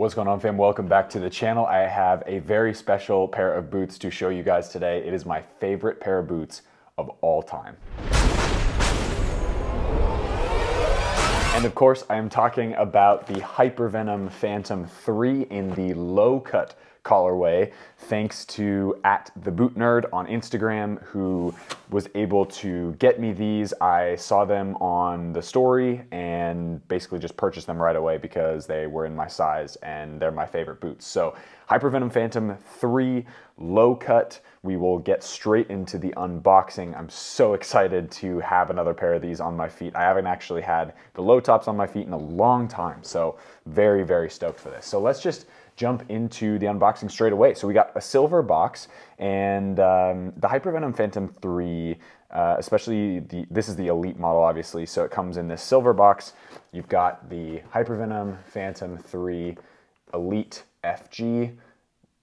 What's going on, fam? Welcome back to the channel. I have a very special pair of boots to show you guys today. It is my favorite pair of boots of all time. And of course, I am talking about the Hypervenom Phantom 3 in the low cut colorway, thanks to @thebootnerd on Instagram, who was able to get me these. I saw them on the story and basically just purchased them right away because they were in my size and they're my favorite boots. So Hypervenom Phantom 3 low cut. We will get straight into the unboxing. I'm so excited to have another pair of these on my feet. I haven't actually had the low tops on my feet in a long time, so very, very stoked for this. So let's just jump into the unboxing straight away. So we got a silver box, and the Hypervenom Phantom 3, especially this is the Elite model, obviously, so it comes in this silver box. You've got the Hypervenom Phantom 3 Elite FG,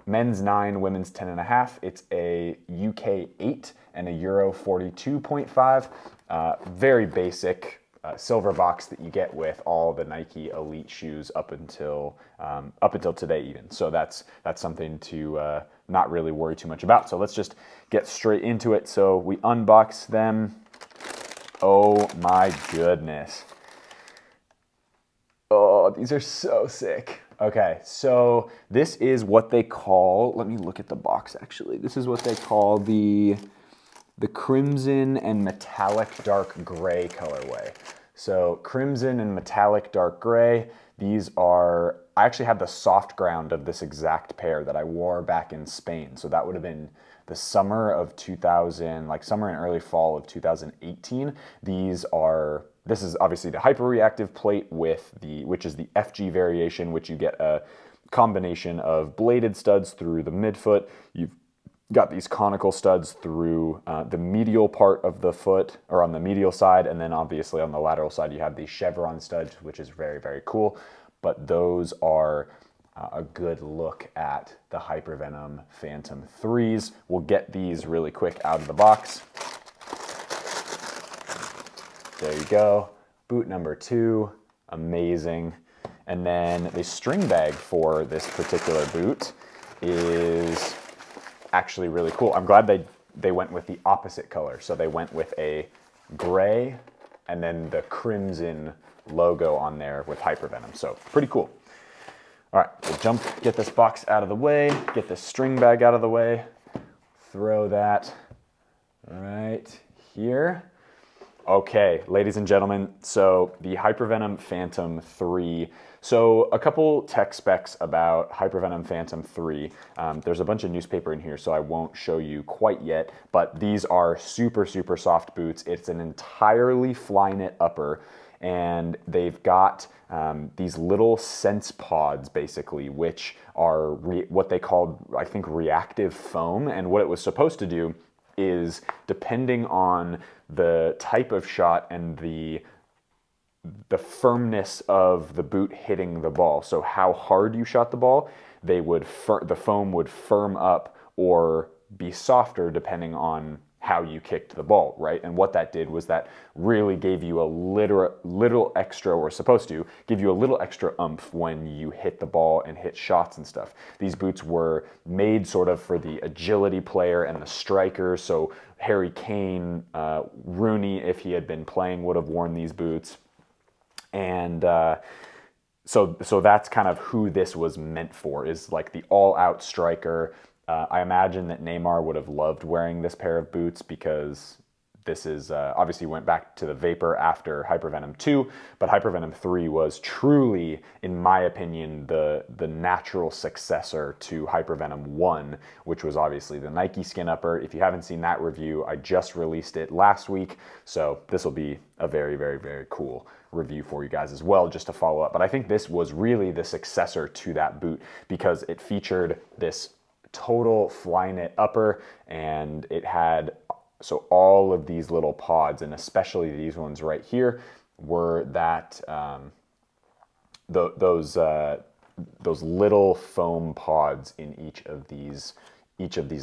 men's 9, women's 10.5. It's a UK 8 and a Euro 42.5. Very basic silver box that you get with all the Nike Elite shoes up until today even. So that's something to not really worry too much about. So let's just get straight into it. So we unbox them. Oh my goodness. Oh, these are so sick. Okay, so this is what they call, let me look at the box actually. This is what they call the crimson and metallic dark gray colorway. So crimson and metallic dark gray, these are, I actually have the soft ground of this exact pair that I wore back in Spain. So that would have been the summer of 2000, like summer and early fall of 2018. These are, this is obviously the hyperreactive plate with the, which is the FG variation, which you get a combination of bladed studs through the midfoot. You've got these conical studs through the medial part of the foot, or on the medial side, and then obviously on the lateral side you have these chevron studs, which is very, very cool. But those are a good look at the Hypervenom Phantom 3s. We'll get these really quick out of the box. There you go. Boot number 2, amazing. And then the string bag for this particular boot is actually really cool. I'm glad they went with the opposite color. So they went with a gray and then the crimson logo on there with Hypervenom. So pretty cool. All right, we'll jump, get this box out of the way, get this string bag out of the way, throw that right here. Okay, ladies and gentlemen, so the Hypervenom Phantom 3. So a couple tech specs about Hypervenom Phantom 3. There's a bunch of newspaper in here, so I won't show you quite yet, but these are super, super soft boots. It's an entirely Flyknit upper, and they've got these little sense pods, basically, which are what they called, I think, reactive foam. And what it was supposed to do is, depending on the type of shot and the firmness of the boot hitting the ball, so how hard you shot the ball, they would the foam would firm up or be softer depending on how you kicked the ball, right? And what that did was that really gave you a little extra, or supposed to give you a little extra oomph when you hit the ball and hit shots and stuff. These boots were made sort of for the agility player and the striker, so Harry Kane, Rooney, if he had been playing, would have worn these boots. And so that's kind of who this was meant for, is like the all-out striker. I imagine that Neymar would have loved wearing this pair of boots because this is, obviously went back to the Vapor after Hypervenom 2, but Hypervenom 3 was truly, in my opinion, the natural successor to Hypervenom 1, which was obviously the Nike skin upper. If you haven't seen that review, I just released it last week, so this will be a very, very, very cool review for you guys as well, just to follow up. But I think this was really the successor to that boot because it featured this total Flyknit upper, and it had, so all of these little pods, and especially these ones right here, were that those little foam pods in each of these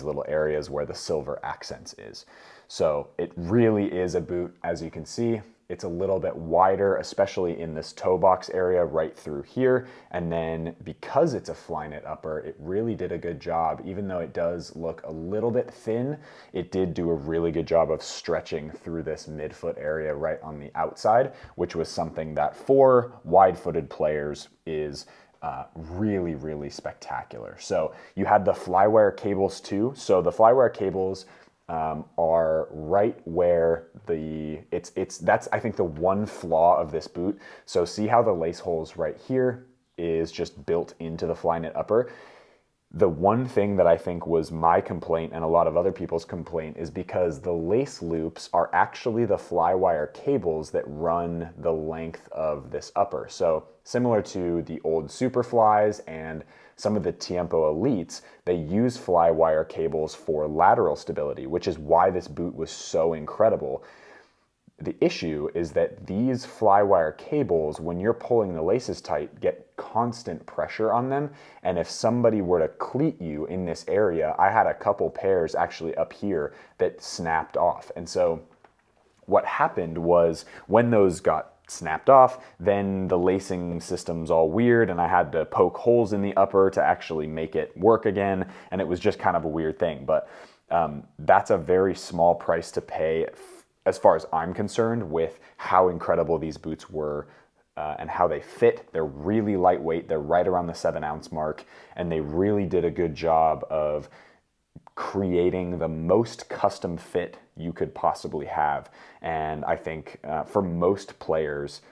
little areas where the silver accents is. So it really is a boot, as you can see, It's a little bit wider, especially in this toe box area right through here. And then because it's a Flyknit upper, it really did a good job. Even though it does look a little bit thin, it did do a really good job of stretching through this midfoot area right on the outside, which was something that for wide-footed players is really, really spectacular. So you had the Flywire cables too. So the Flywire cables are right where the, that's I think the one flaw of this boot. So see how the lace holes right here is just built into the Flyknit upper. The one thing that I think was my complaint and a lot of other people's complaint is because the lace loops are actually the Flywire cables that run the length of this upper. So similar to the old Superflies and some of the Tiempo Elites, they use Flywire cables for lateral stability, which is why this boot was so incredible. The issue is that these Flywire cables, when you're pulling the laces tight, get constant pressure on them, and if somebody were to cleat you in this area, I had a couple pairs actually up here that snapped off. And so what happened was when those got snapped off, then the lacing system's all weird, and I had to poke holes in the upper to actually make it work again, and it was just kind of a weird thing. But that's a very small price to pay as far as I'm concerned with how incredible these boots were and how they fit. They're really lightweight. They're right around the 7-ounce mark, and they really did a good job of creating the most custom fit you could possibly have. And I think for most players,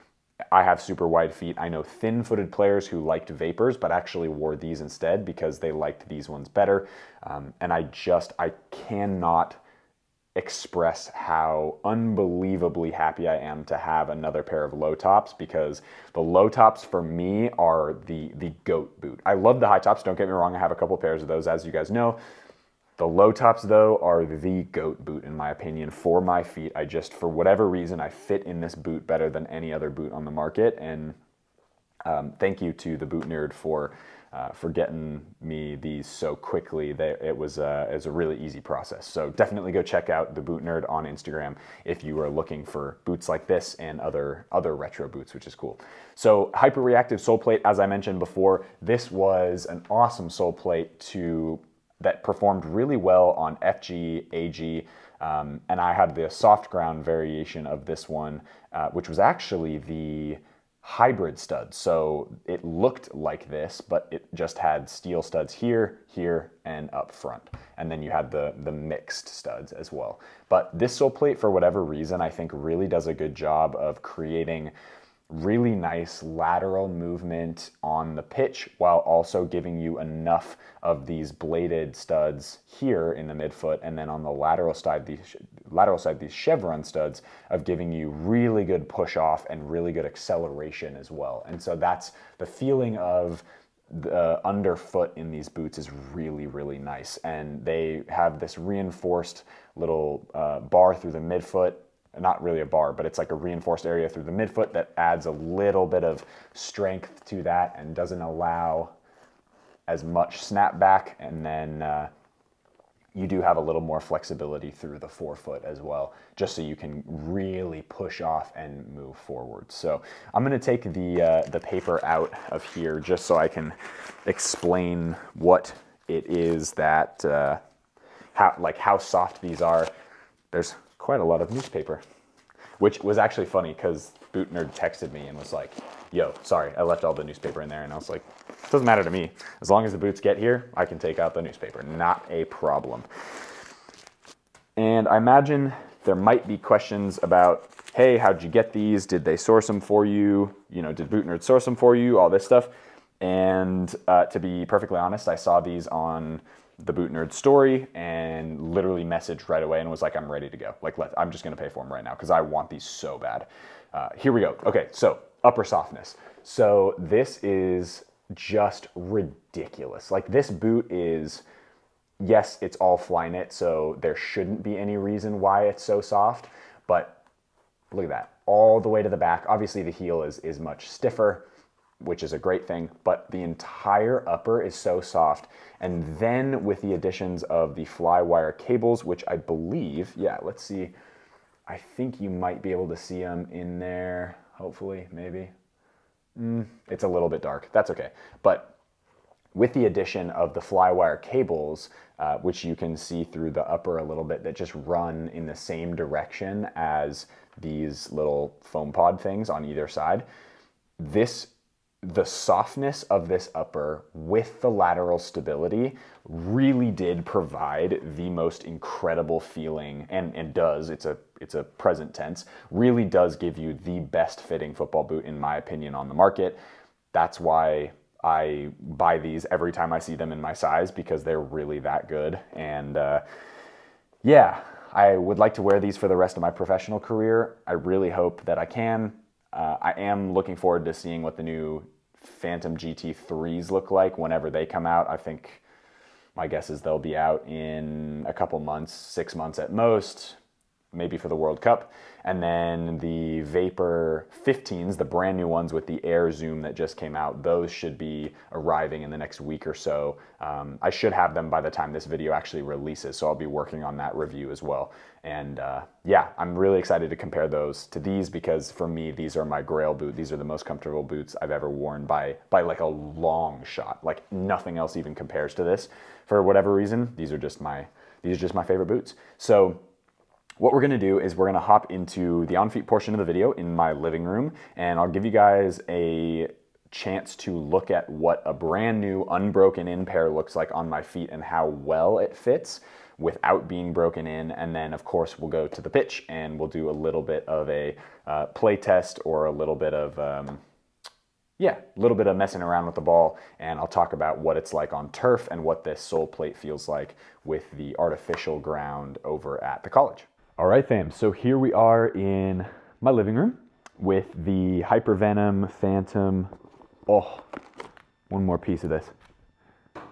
I have super wide feet. I know thin-footed players who liked Vapors but actually wore these instead because they liked these ones better. And I cannot express how unbelievably happy I am to have another pair of low tops, because the low tops for me are the goat boot. I love the high tops, don't get me wrong. I have a couple pairs of those, as you guys know. The low tops, though, are the goat boot, in my opinion, for my feet. I just, for whatever reason, I fit in this boot better than any other boot on the market. And thank you to thebootnerd for getting me these so quickly. It was a really easy process. So definitely go check out thebootnerd on Instagram if you are looking for boots like this and other retro boots, which is cool. So hyper-reactive sole plate, as I mentioned before, this was an awesome sole plate that performed really well on FG, AG, and I had the soft ground variation of this one, which was actually the hybrid stud. So it looked like this, but it just had steel studs here, here, and up front. And then you had the mixed studs as well. But this sole plate, for whatever reason, I think really does a good job of creating really nice lateral movement on the pitch while also giving you enough of these bladed studs here in the midfoot, and then on the lateral side these chevron studs, of giving you really good push off and really good acceleration as well. And so that's the feeling of the underfoot in these boots is really, really nice. And they have this reinforced little bar through the midfoot. Not really a bar, but it's like a reinforced area through the midfoot that adds a little bit of strength to that and doesn't allow as much snapback. And then you do have a little more flexibility through the forefoot as well, just so you can really push off and move forward. So I'm going to take the paper out of here just so I can explain what it is that, how soft these are. There's quite a lot of newspaper, which was actually funny because BootNerd texted me and was like, yo, sorry, I left all the newspaper in there. And I was like, it doesn't matter to me. As long as the boots get here, I can take out the newspaper. Not a problem. And I imagine there might be questions about, hey, how'd you get these? Did they source them for you? You know, did BootNerd source them for you? All this stuff. And to be perfectly honest, I saw these on the BootNerd story and literally messaged right away and was like, I'm ready to go. Like, I'm just gonna pay for them right now because I want these so bad. Here we go. Okay, so upper softness. So this is just ridiculous. Like, this boot is, yes, it's all Flyknit, so there shouldn't be any reason why it's so soft, but look at that, all the way to the back. Obviously the heel is much stiffer, which is a great thing, but the entire upper is so soft. And then with the additions of the Flywire cables, which I believe, yeah, let's see, I think you might be able to see them in there, hopefully, maybe. It's a little bit dark, that's okay. But with the addition of the flywire cables, which you can see through the upper a little bit, that just run in the same direction as these little foam pod things on either side, the softness of this upper with the lateral stability really did provide the most incredible feeling, and does, it's a present tense, really does give you the best fitting football boot, in my opinion, on the market. That's why I buy these every time I see them in my size, because they're really that good. And yeah, I would like to wear these for the rest of my professional career. I really hope that I can. I am looking forward to seeing what the new Phantom GT3s look like whenever they come out. I think my guess is they'll be out in a couple months, 6 months at most, maybe for the World Cup. And then the Vapor 15s, the brand new ones with the Air Zoom that just came out, those should be arriving in the next week or so. I should have them by the time this video actually releases, so I'll be working on that review as well. And yeah, I'm really excited to compare those to these, because for me, these are my grail boot. These are the most comfortable boots I've ever worn by like a long shot. Like nothing else even compares to this. For whatever reason, these are just my favorite boots. So what we're gonna do is we're gonna hop into the on-feet portion of the video in my living room, and I'll give you guys a chance to look at what a brand new unbroken in pair looks like on my feet and how well it fits without being broken in. And then of course we'll go to the pitch and we'll do a little bit of a play test, or a little bit of messing around with the ball, and I'll talk about what it's like on turf and what this sole plate feels like with the artificial ground over at the college. All right, fam, so here we are in my living room with the Hypervenom Phantom. Oh, one more piece of this.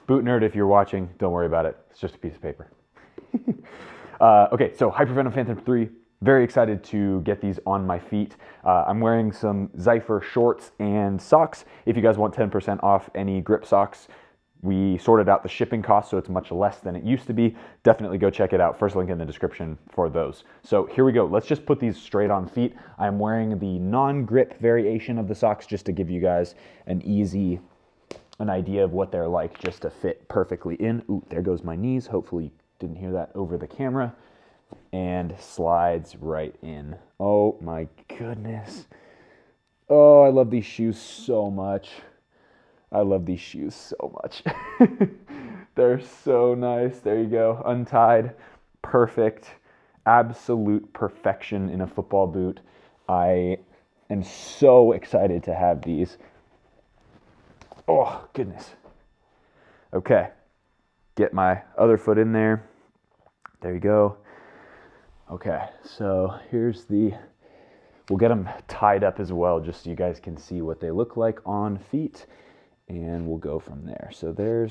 Boot nerd, if you're watching, don't worry about it. It's just a piece of paper. Okay, so Hypervenom Phantom 3. Very excited to get these on my feet. I'm wearing some Zypher shorts and socks. If you guys want 10% off any grip socks, we sorted out the shipping cost, so it's much less than it used to be. Definitely go check it out. First link in the description for those. So here we go. Let's just put these straight on feet. I'm wearing the non-grip variation of the socks just to give you guys an idea of what they're like, just to fit perfectly in. Ooh, there goes my knees. Hopefully you didn't hear that over the camera. And slides right in. Oh my goodness. Oh, I love these shoes so much. I love these shoes so much. They're so nice. There you go. Untied. Perfect. Absolute perfection in a football boot. I am so excited to have these. Oh, goodness. Okay. Get my other foot in there. There you go. Okay. So here's the... We'll get them tied up as well, just so you guys can see what they look like on feet. And we'll go from there. So there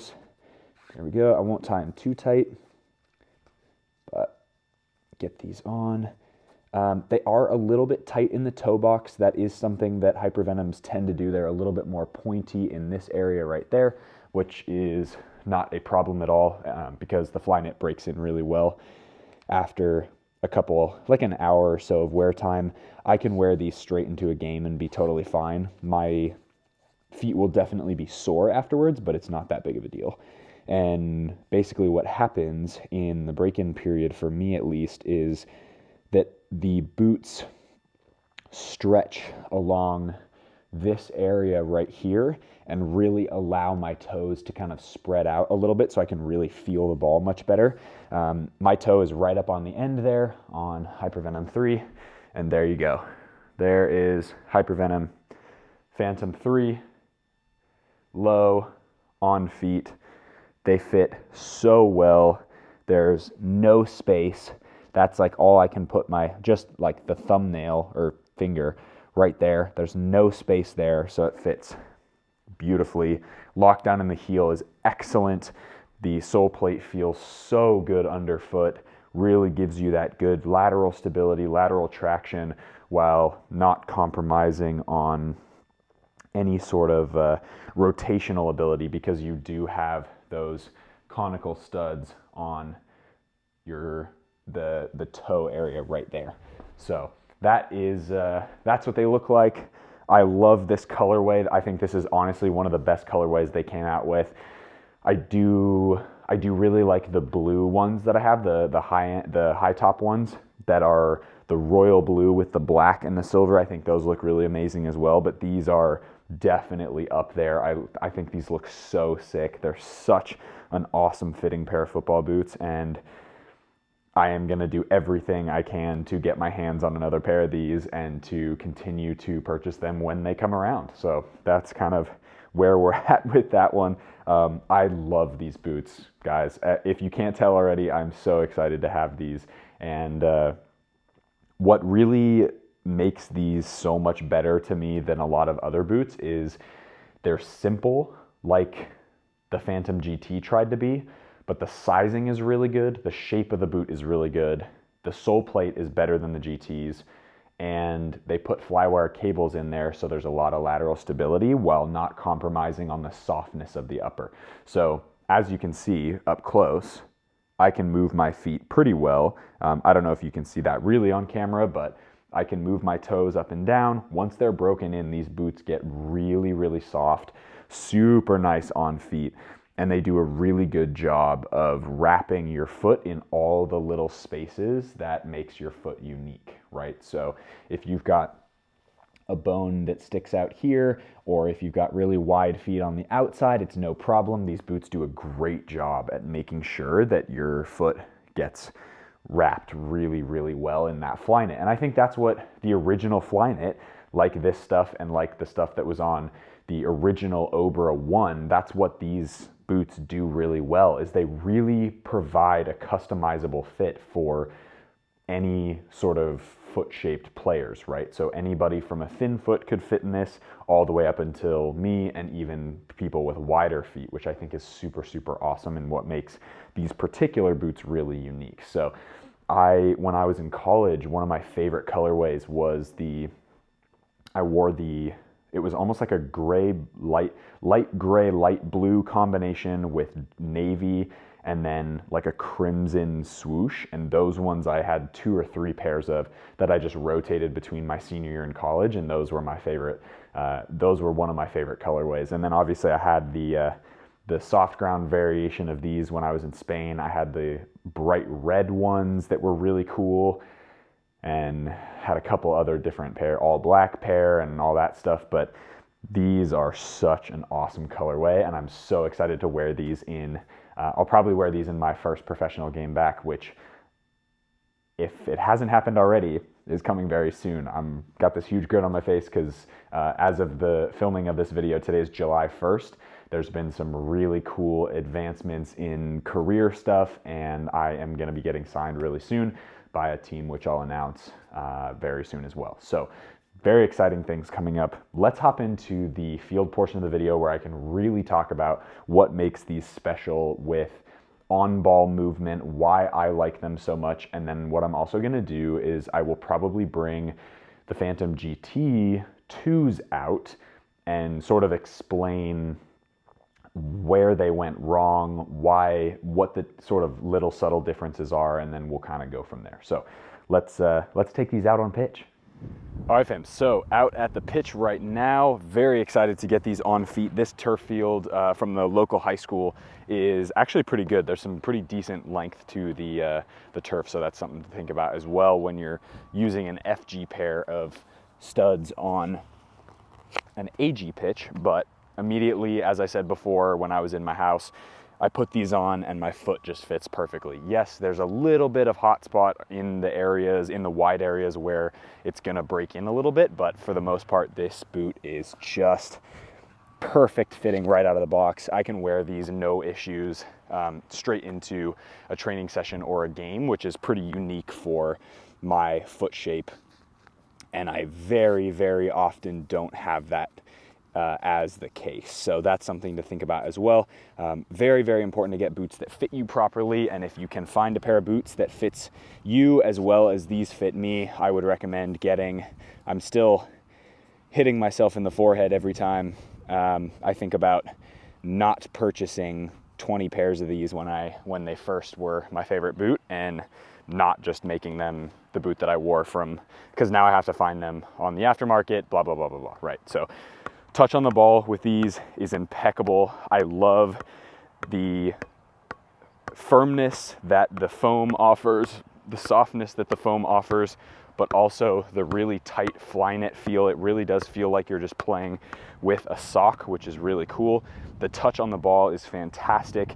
we go. I won't tie them too tight, but get these on. They are a little bit tight in the toe box. That is something that Hypervenoms tend to do. They're a little bit more pointy in this area right there, which is not a problem at all, because the Flyknit breaks in really well after like an hour or so of wear time. I can wear these straight into a game and be totally fine. My feet will definitely be sore afterwards, but it's not that big of a deal. And basically what happens in the break-in period, for me at least, is that the boots stretch along this area right here and really allow my toes to kind of spread out a little bit, so I can really feel the ball much better. My toe is right up on the end there on Hypervenom 3, and there you go. There is Hypervenom Phantom 3 Low on feet. They fit so well. There's no space. That's like all I can put just like the thumbnail or finger right there. There's no space there, so it fits beautifully. Lockdown in the heel is excellent. The sole plate feels so good underfoot. Really gives you that good lateral stability, lateral traction, while not compromising on any sort of rotational ability, because you do have those conical studs on the toe area right there. So that is, that's what they look like. I love this colorway. I think this is honestly one of the best colorways they came out with. I do really like the blue ones that I have, the high top ones that are the royal blue with the black and the silver. I think those look really amazing as well, but these are definitely up there. I think these look so sick. They're such an awesome fitting pair of football boots, and I am going to do everything I can to get my hands on another pair of these and to continue to purchase them when they come around. So that's kind of where we're at with that one. I love these boots, guys. If you can't tell already, I'm so excited to have these. And what really makes these so much better to me than a lot of other boots is they're simple, like the Phantom GT tried to be, but the sizing is really good, the shape of the boot is really good, the sole plate is better than the GTs, and they put flywire cables in there, so there's a lot of lateral stability while not compromising on the softness of the upper. So as you can see up close, I can move my feet pretty well. I don't know if you can see that really on camera, but I can move my toes up and down. Once they're broken in, these boots get really, really soft, super nice on feet, and they do a really good job of wrapping your foot in all the little spaces that makes your foot unique, right? So if you've got a bone that sticks out here, or if you've got really wide feet on the outside, it's no problem. These boots do a great job at making sure that your foot gets wrapped really, really well in that Flyknit. And I think that's what the original Flyknit, like this stuff and like the stuff that was on the original Obra 1, that's what these boots do really well, is they really provide a customizable fit for any sort of foot-shaped players, right? So anybody from a thin foot could fit in this, all the way up until me, and even people with wider feet, which I think is super, super awesome and what makes these particular boots really unique. So when I was in college, one of my favorite colorways was it was almost like a gray, light gray, light blue combination with navy, and then like a crimson swoosh. And those ones I had 2 or 3 pairs of that I just rotated between my senior year in college, and those were my favorite. Those were one of my favorite colorways. And then obviously I had the soft ground variation of these when I was in Spain. I had the bright red ones that were really cool, and had a couple other different pair, all black pair and all that stuff. But these are such an awesome colorway, and I'm so excited to wear these in. I'll probably wear these in my first professional game back, which, if it hasn't happened already, is coming very soon. I'm got this huge grin on my face because as of the filming of this video, today is July 1st. There's been some really cool advancements in career stuff, and I am going to be getting signed really soon by a team, which I'll announce very soon as well. So very exciting things coming up. Let's hop into the field portion of the video where I can really talk about what makes these special with on-ball movement, why I like them so much, and then what I'm also going to do is I will probably bring the Phantom GT 2s out and sort of explain where they went wrong, why, what the sort of little subtle differences are, and then we'll kind of go from there. So let's take these out on pitch. All right, fam, so out at the pitch right now, very excited to get these on feet. This turf field from the local high school is actually pretty good. There's some pretty decent length to the turf, so that's something to think about as well when you're using an FG pair of studs on an AG pitch. But immediately, as I said before, when I was in my house, I put these on and my foot just fits perfectly. Yes, there's a little bit of hot spot in the areas, in the wide areas where it's gonna break in a little bit, but for the most part, this boot is just perfect fitting right out of the box. I can wear these no issues straight into a training session or a game, which is pretty unique for my foot shape. And I very, very often don't have that as the case. So that's something to think about as well. Very, very important to get boots that fit you properly. And if you can find a pair of boots that fits you as well as these fit me, I would recommend getting, I'm still hitting myself in the forehead every time I think about not purchasing 20 pairs of these when they first were my favorite boot, and not just making them the boot that I wore from, because now I have to find them on the aftermarket, blah, blah, blah, blah, blah, right? So touch on the ball with these is impeccable. I love the firmness that the foam offers, the softness that the foam offers, but also the really tight fly knit feel. It really does feel like you're just playing with a sock, which is really cool. The touch on the ball is fantastic.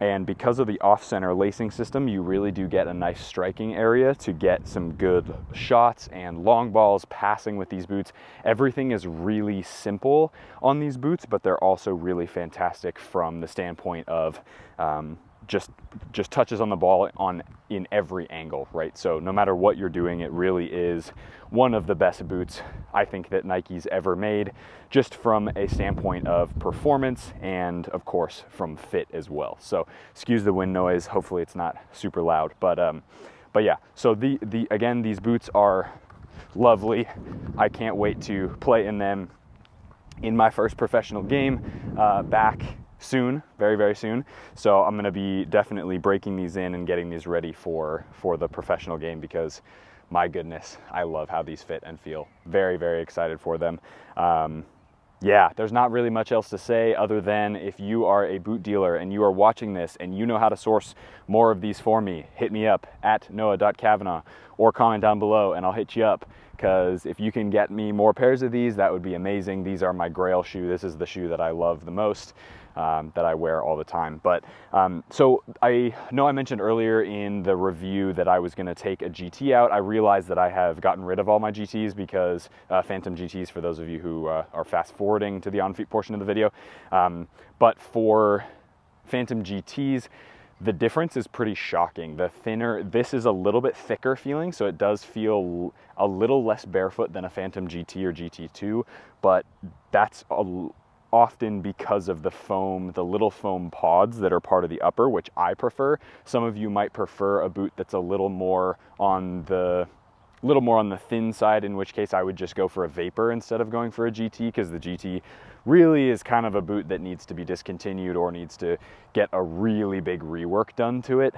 And because of the off-center lacing system, you really do get a nice striking area to get some good shots and long balls, passing with these boots. Everything is really simple on these boots, but they're also really fantastic from the standpoint of just touches on the ball in every angle, right? So no matter what you're doing, it really is one of the best boots I think that Nike's ever made, just from a standpoint of performance and of course from fit as well. So excuse the wind noise, hopefully it's not super loud, but yeah, so again, these boots are lovely. I can't wait to play in them in my first professional game back soon, very, very soon. So I'm going to be definitely breaking these in and getting these ready for the professional game, because my goodness, I love how these fit and feel. Very, very excited for them. Yeah, there's not really much else to say other than if you are a boot dealer and you are watching this and you know how to source more of these for me, hit me up at noah.cavanaugh or comment down below and I'll hit you up, because if you can get me more pairs of these, that would be amazing. These are my grail shoe. This is the shoe that I love the most. That I wear all the time. But so I know I mentioned earlier in the review that I was going to take a GT out. I realized that I have gotten rid of all my GTs because Phantom GTs, for those of you who are fast forwarding to the on feet portion of the video, but for Phantom GTs, the difference is pretty shocking. The thinner, this is a little bit thicker feeling, so it does feel a little less barefoot than a Phantom GT or GT2, but that's often because of the foam, the little foam pods that are part of the upper, which I prefer. Some of you might prefer a boot that's a little more on the thin side, in which case I would just go for a Vapor instead of going for a GT, because the GT really is kind of a boot that needs to be discontinued or needs to get a really big rework done to it.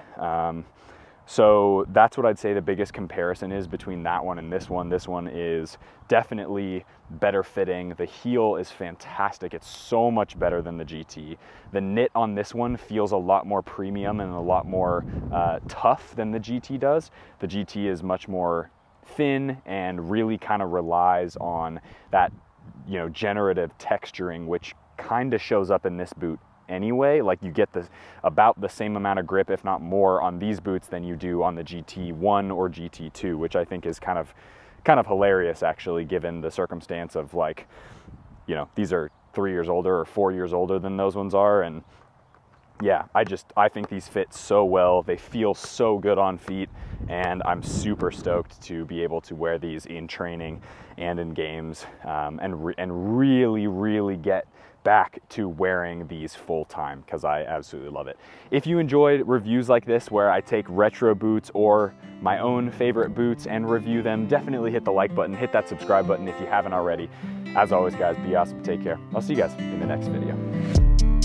So that's what I'd say the biggest comparison is between that one and this one. This one is definitely better fitting. The heel is fantastic. It's so much better than the GT. The knit on this one feels a lot more premium and a lot more tough than the GT does. The GT is much more thin and really kind of relies on that, you know, generative texturing, which kind of shows up in this boot anyway. Like, you get this about the same amount of grip, if not more, on these boots than you do on the GT1 or GT2, which I think is kind of hilarious, actually, given the circumstance of, like, you know, these are 3 years older or 4 years older than those ones are. And yeah, I think these fit so well. They feel so good on feet, and I'm super stoked to be able to wear these in training and in games, and really, really get back to wearing these full time, because I absolutely love it. If you enjoyed reviews like this where I take retro boots or my own favorite boots and review them, definitely hit the like button, hit that subscribe button if you haven't already. As always, guys, be awesome, take care. I'll see you guys in the next video.